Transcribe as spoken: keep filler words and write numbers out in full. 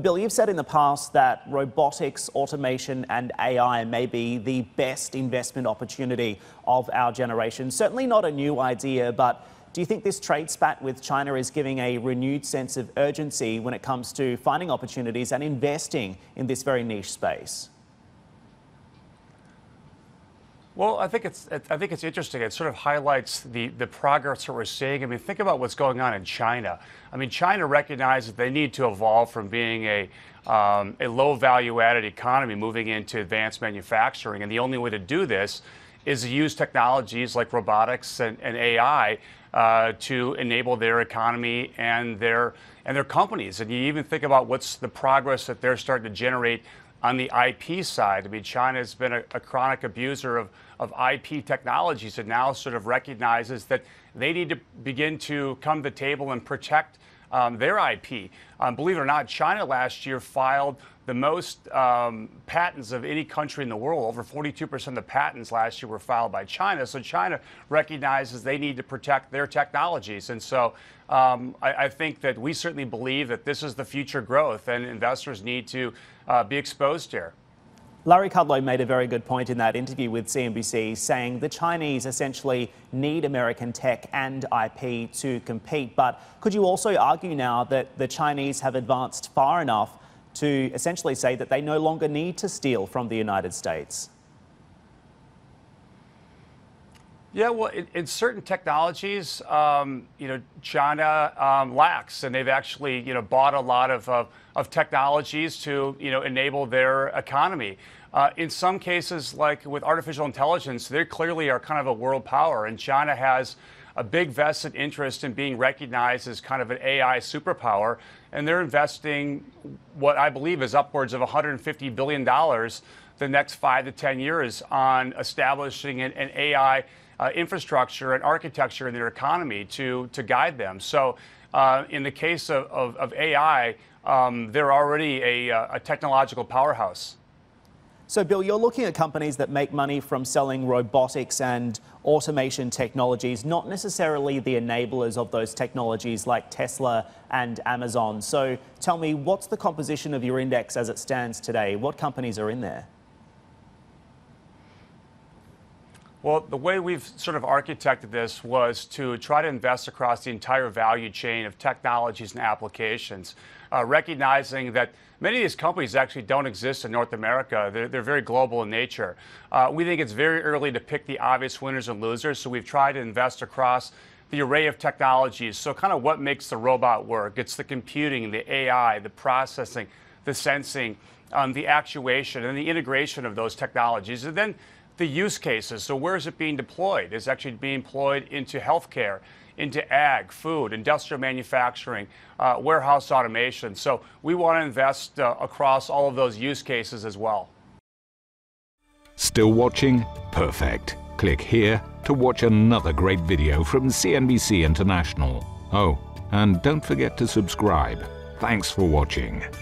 Bill, you've said in the past that robotics, automation and A I may be the best investment opportunity of our generation. Certainly not a new idea, but do you think this trade spat with China is giving a renewed sense of urgency when it comes to finding opportunities and investing in this very niche space? Well, I think it's I think it's interesting. It sort of highlights the, the progress that we're seeing. I mean, think about what's going on in China. I mean, China recognizes they need to evolve from being a um, a low value-added economy, moving into advanced manufacturing, and the only way to do this is to use technologies like robotics and, and A I uh, to enable their economy and their and their companies. And you even think about what's the progress that they're starting to generate on the I P side. I mean, China has been a, a chronic abuser of, of I P technologies, and now sort of recognizes that they need to begin to come to the table and protect um, their I P. Um, believe it or not, China last year filed the most um, patents of any country in the world. Over forty-two percent of the patents last year were filed by China. So China recognizes they need to protect their technologies. And so um, I, I think that we certainly believe that this is the future growth, and investors need to uh, be exposed here. Larry Kudlow made a very good point in that interview with C N B C, saying the Chinese essentially need American tech and I P to compete. But could you also argue now that the Chinese have advanced far enough to essentially say that they no longer need to steal from the United States? Yeah, well, in, in certain technologies, um, you know, China um, lacks, and they've actually, you know, bought a lot of, uh, of technologies to, you know, enable their economy. Uh, in some cases, like with artificial intelligence, they clearly are kind of a world power, and China has a big vested interest in being recognized as kind of an A I superpower, and they're investing what I believe is upwards of one hundred fifty billion dollars the next five to ten years on establishing an, an A I Uh, infrastructure and architecture in their economy to to guide them. So uh, in the case of, of, of A I, um, they're already a, a technological powerhouse. So Bill, you're looking at companies that make money from selling robotics and automation technologies, not necessarily the enablers of those technologies like Tesla and Amazon. So tell me, what's the composition of your index as it stands today? What companies are in there? Well, the way we've sort of architected this was to try to invest across the entire value chain of technologies and applications, uh, recognizing that many of these companies actually don't exist in North America. They're, they're very global in nature. Uh, we think it's very early to pick the obvious winners and losers, so we've tried to invest across the array of technologies. So kind of what makes the robot work? It's the computing, the A I, the processing, the sensing, um, the actuation, and the integration of those technologies. And then the use cases, so where is it being deployed? It's actually being deployed into healthcare, into ag, food, industrial manufacturing, uh, warehouse automation. So we want to invest uh, across all of those use cases as well. Still watching? Perfect. Click here to watch another great video from C N B C International. Oh, and don't forget to subscribe. Thanks for watching.